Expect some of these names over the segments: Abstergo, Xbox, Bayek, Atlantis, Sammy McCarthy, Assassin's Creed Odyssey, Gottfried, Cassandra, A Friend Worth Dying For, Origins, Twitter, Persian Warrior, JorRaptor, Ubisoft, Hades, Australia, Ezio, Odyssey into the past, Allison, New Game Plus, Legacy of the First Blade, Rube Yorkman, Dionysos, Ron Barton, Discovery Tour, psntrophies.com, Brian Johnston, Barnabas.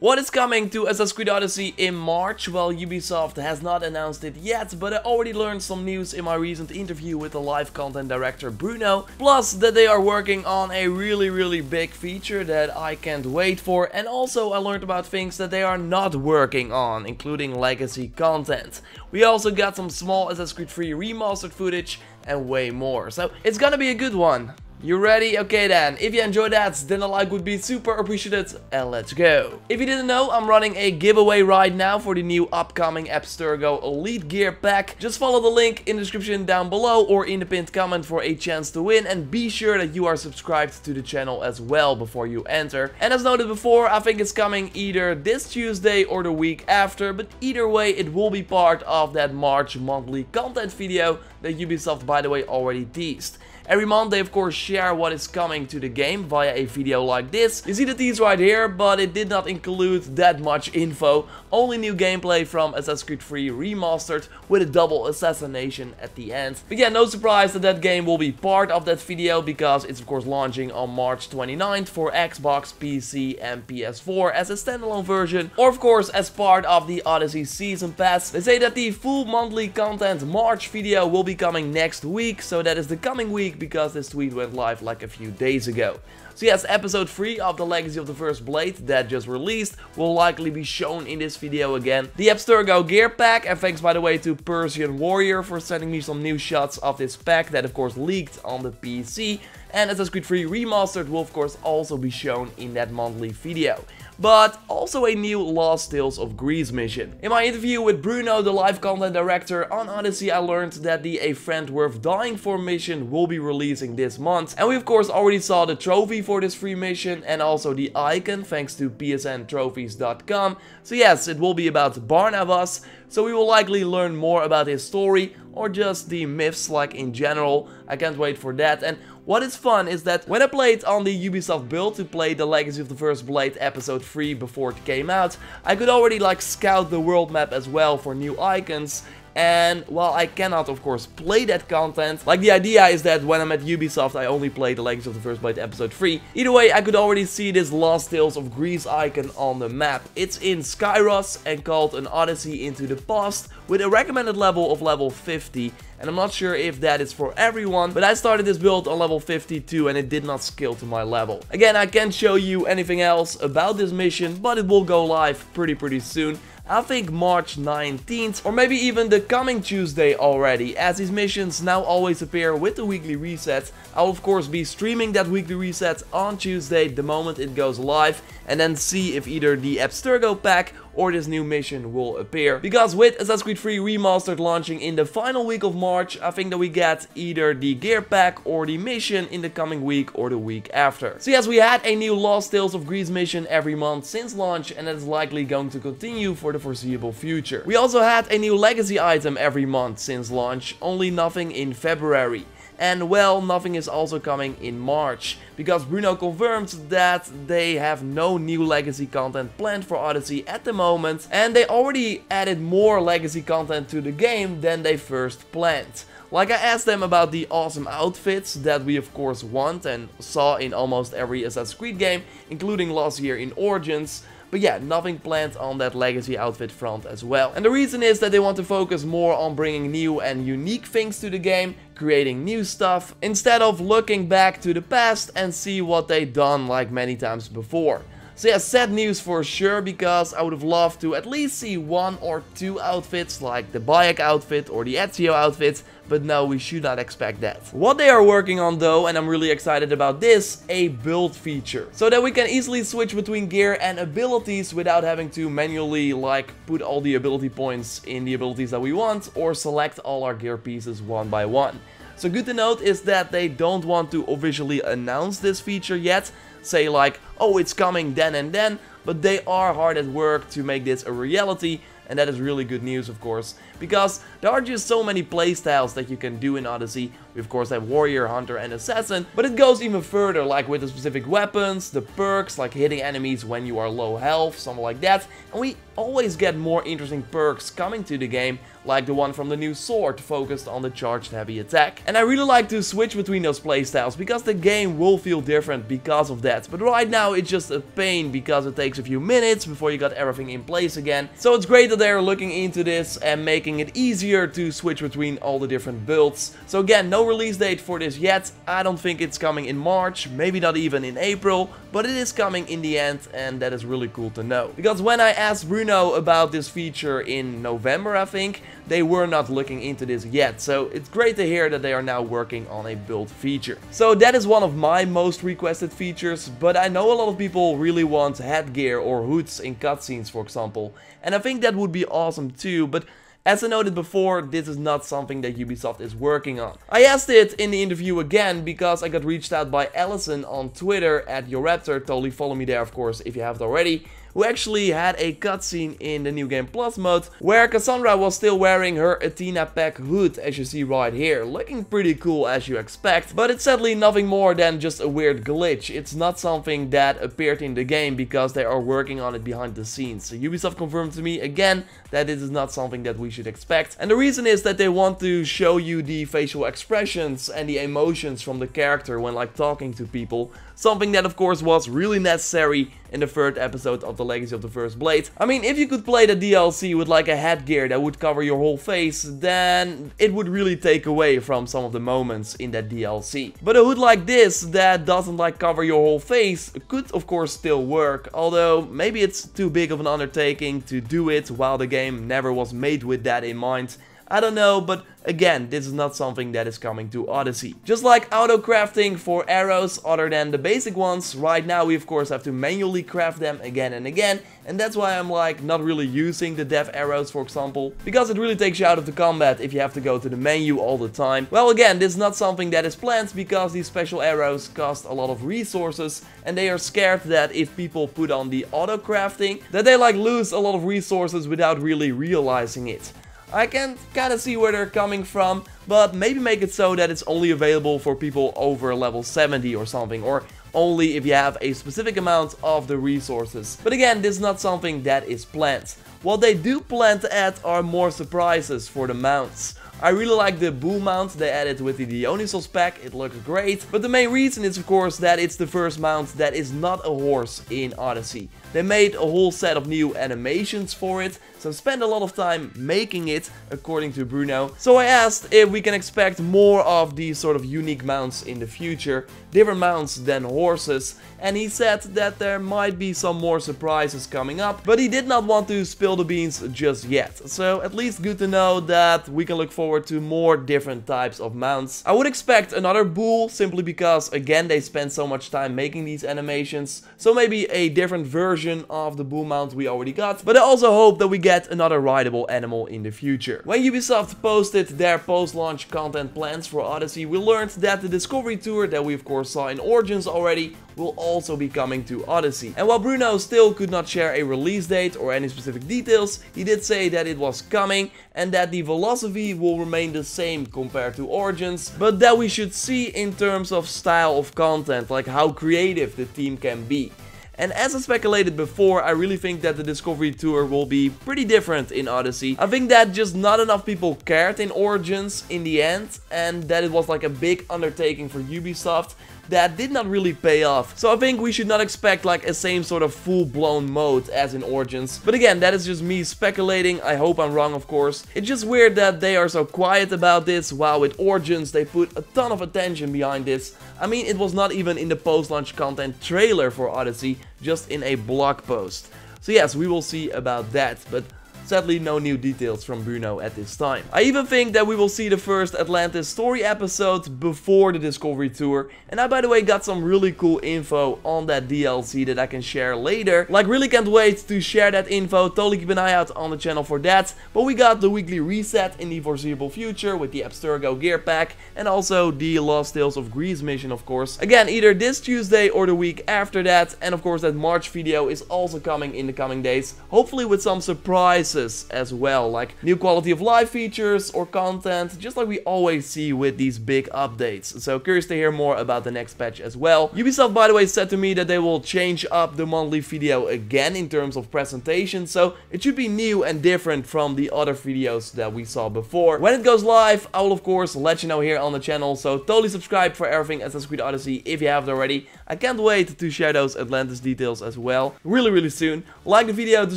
What is coming to Assassin's Creed Odyssey in March? Well, Ubisoft has not announced it yet, but I already learned some news in my recent interview with the live content director Bruno. Plus that they are working on a really big feature that I can't wait for, and also I learned about things that they are not working on, including legacy content. We also got some small Assassin's Creed 3 remastered footage and way more, so it's gonna be a good one. You ready? Okay then, if you enjoyed that, then a like would be super appreciated, and let's go. If you didn't know, I'm running a giveaway right now for the new upcoming Abstergo Elite Gear Pack. Just follow the link in the description down below or in the pinned comment for a chance to win, and be sure that you are subscribed to the channel as well before you enter. And as noted before, I think it's coming either this Tuesday or the week after, but either way it will be part of that March monthly content video that Ubisoft, by the way, already teased. Every month they of course share what is coming to the game via a video like this. You see the tease right here, but it did not include that much info. Only new gameplay from Assassin's Creed 3 Remastered with a double assassination at the end. But yeah, no surprise that that game will be part of that video, because it's of course launching on March 29th for Xbox, PC and PS4 as a standalone version, or of course as part of the Odyssey Season Pass. They say that the full monthly content March video will be coming next week, so that is the coming week, because this tweet went live like a few days ago. So yes, episode 3 of the Legacy of the First Blade that just released will likely be shown in this video again. The Abstergo gear pack, and thanks by the way to Persian Warrior for sending me some new shots of this pack that of course leaked on the PC. And Assassin's Creed 3 Remastered will of course also be shown in that monthly video, but also a new Lost Tales of Greece mission. In my interview with Bruno, the live content director on Odyssey, I learned that the A Friend Worth Dying For mission will be releasing this month, and we of course already saw the trophy for this free mission and also the icon thanks to psntrophies.com. So yes, it will be about Barnabas, so we will likely learn more about his story, or just the myths like in general. I can't wait for that. And what is fun is that when I played on the Ubisoft build to play the Legacy of the First Blade episode 3 before it came out, I could already like scout the world map as well for new icons. And while I cannot of course play that content, like the idea is that when I'm at Ubisoft I only play the Legacy of the First Blade episode 3. Either way, I could already see this Lost Tales of Greece icon on the map. It's in Skyros and called an Odyssey into the Past, with a recommended level of level 50. And I'm not sure if that is for everyone, but I started this build on level 52 and it did not scale to my level. Again, I can't show you anything else about this mission, but it will go live pretty soon. I think March 19th, or maybe even the coming Tuesday already, as these missions now always appear with the weekly resets. I'll of course be streaming that weekly reset on Tuesday the moment it goes live, and then see if either the Abstergo pack or this new mission will appear. Because with Assassin's Creed 3 Remastered launching in the final week of March, I think that we get either the gear pack or the mission in the coming week or the week after. So yes, we had a new Lost Tales of Greece mission every month since launch, and that is likely going to continue for the foreseeable future. We also had a new legacy item every month since launch, only nothing in February. And well, nothing is also coming in March, because Bruno confirmed that they have no new legacy content planned for Odyssey at the moment, and they already added more legacy content to the game than they first planned. Like, I asked them about the awesome outfits that we of course want and saw in almost every Assassin's Creed game, including last year in Origins. But yeah, nothing planned on that legacy outfit front as well. And the reason is that they want to focus more on bringing new and unique things to the game, creating new stuff, instead of looking back to the past and see what they've done like many times before. So yeah, sad news for sure, because I would have loved to at least see one or two outfits, like the Bayek outfit or the Ezio outfit, but no, we should not expect that. What they are working on though, and I'm really excited about this, a build feature, so that we can easily switch between gear and abilities without having to manually like put all the ability points in the abilities that we want, or select all our gear pieces one by one. So good to note is that they don't want to officially announce this feature yet, say like, oh, it's coming then and then, but they are hard at work to make this a reality, and that is really good news, of course, because there are just so many playstyles that you can do in Odyssey. We of course have warrior, hunter and assassin, but it goes even further, like with the specific weapons, the perks, like hitting enemies when you are low health, something like that, and we always get more interesting perks coming to the game, like the one from the new sword, focused on the charged heavy attack. And I really like to switch between those playstyles, because the game will feel different because of that, but right now it's just a pain, because it takes a few minutes before you got everything in place again. So it's great that they're looking into this and making it easier to switch between all the different builds. So again, no release date for this yet. I don't think it's coming in March, maybe not even in April, but it is coming in the end, and that is really cool to know. Because when I asked Bruno about this feature in November, I think, they were not looking into this yet, so it's great to hear that they are now working on a build feature. So that is one of my most requested features, but I know a lot of people really want headgear or hoods in cutscenes, for example, and I think that would be awesome too, but as I noted before, this is not something that Ubisoft is working on. I asked it in the interview again because I got reached out by Allison on Twitter at JorRaptor, totally follow me there of course if you haven't already, who actually had a cutscene in the New Game Plus mode where Cassandra was still wearing her Athena pack hood, as you see right here, looking pretty cool as you expect, but it's sadly nothing more than just a weird glitch. It's not something that appeared in the game because they are working on it behind the scenes. So Ubisoft confirmed to me again that this is not something that we should expect, and the reason is that they want to show you the facial expressions and the emotions from the character when like talking to people, something that of course was really necessary in the third episode of the Legacy of the First Blade. I mean, if you could play the DLC with like a headgear that would cover your whole face, then it would really take away from some of the moments in that DLC. But a hood like this that doesn't like cover your whole face could of course still work, although maybe it's too big of an undertaking to do it while the game never was made with that in mind. I don't know, but again, this is not something that is coming to Odyssey. Just like auto crafting for arrows other than the basic ones, right now we of course have to manually craft them again and again, and that's why I'm like not really using the death arrows, for example, because it really takes you out of the combat if you have to go to the menu all the time. Well, again, this is not something that is planned because these special arrows cost a lot of resources, and they are scared that if people put on the auto crafting, that they like lose a lot of resources without really realizing it. I can kind of see where they're coming from, but maybe make it so that it's only available for people over level 70 or something, or only if you have a specific amount of the resources. But again, this is not something that is planned. What they do plan to add are more surprises for the mounts. I really like the boom mount they added with the Dionysos pack, it looks great, but the main reason is of course that it's the first mount that is not a horse in Odyssey. They made a whole set of new animations for it, so spend a lot of time making it, according to Bruno. So I asked if we can expect more of these sort of unique mounts in the future, different mounts than horses, and he said that there might be some more surprises coming up, but he did not want to spill the beans just yet. So at least good to know that we can look forward to more different types of mounts. I would expect another bull, simply because again they spend so much time making these animations, so maybe a different version of the bull mount we already got, but I also hope that we get another rideable animal in the future. When Ubisoft posted their post-launch content plans for Odyssey, we learned that the Discovery Tour that we of course saw in Origins already will also be coming to Odyssey. And while Bruno still could not share a release date or any specific details, he did say that it was coming and that the velocity will remain the same compared to Origins, but that we should see in terms of style of content, like how creative the team can be. And as I speculated before, I really think that the Discovery Tour will be pretty different in Odyssey. I think that just not enough people cared in Origins in the end, and that it was like a big undertaking for Ubisoft that did not really pay off. So I think we should not expect like a same sort of full-blown mode as in Origins. But again, that is just me speculating, I hope I'm wrong of course. It's just weird that they are so quiet about this, while with Origins they put a ton of attention behind this. I mean, it was not even in the post-launch content trailer for Odyssey, just in a blog post. So yes, we will see about that, but sadly no new details from Bruno at this time. I even think that we will see the first Atlantis story episode before the Discovery Tour, and I by the way got some really cool info on that DLC that I can share later. Like, really can't wait to share that info, totally keep an eye out on the channel for that. But we got the weekly reset in the foreseeable future with the Abstergo gear pack, and also the Lost Tales of Greece mission of course. Again, either this Tuesday or the week after that, and of course that March video is also coming in the coming days, hopefully with some surprises bonuses as well, like new quality of life features or content, just like we always see with these big updates. So curious to hear more about the next patch as well. Ubisoft, by the way, said to me that they will change up the monthly video again in terms of presentation, so it should be new and different from the other videos that we saw before. When it goes live, I will of course let you know here on the channel, so totally subscribe for everything Assassin's Creed Odyssey if you haven't already. I can't wait to share those Atlantis details as well, really soon. Like the video to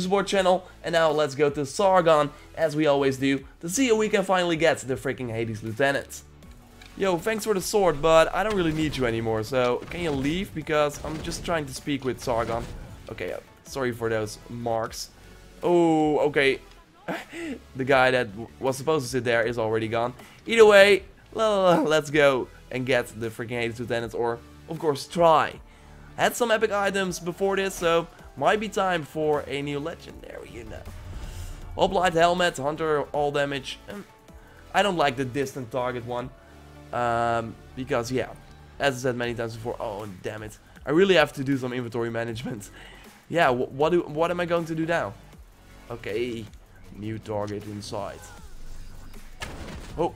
support channel, and now let's go to Sargon, as we always do, to see if we can finally get the freaking Hades lieutenant. Yo, thanks for the sword, but I don't really need you anymore, so can you leave, because I'm just trying to speak with Sargon. Okay, sorry for those marks. Oh, okay. The guy that was supposed to sit there is already gone. Either way, let's go and get the freaking Hades lieutenant, or of course try. Had some epic items before this, so might be time for a new legendary, you know. Hoplite helmet, hunter, all damage. I don't like the distant target one. Because, yeah, as I said many times before, oh, damn it. I really have to do some inventory management. Yeah, what am I going to do now? Okay, new target inside. Oh.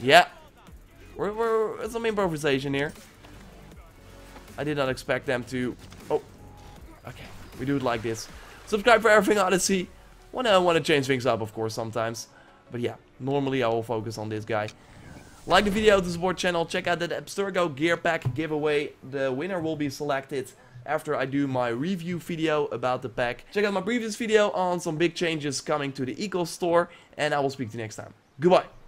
Yeah. We're some improvisation here. I did not expect them to... Oh, okay. We do it like this. Subscribe for everything Odyssey. I want to change things up, of course, sometimes. But yeah, normally I will focus on this guy. Like the video to support channel. Check out that Abstergo gear pack giveaway. The winner will be selected after I do my review video about the pack. Check out my previous video on some big changes coming to the Eco Store. And I will speak to you next time. Goodbye.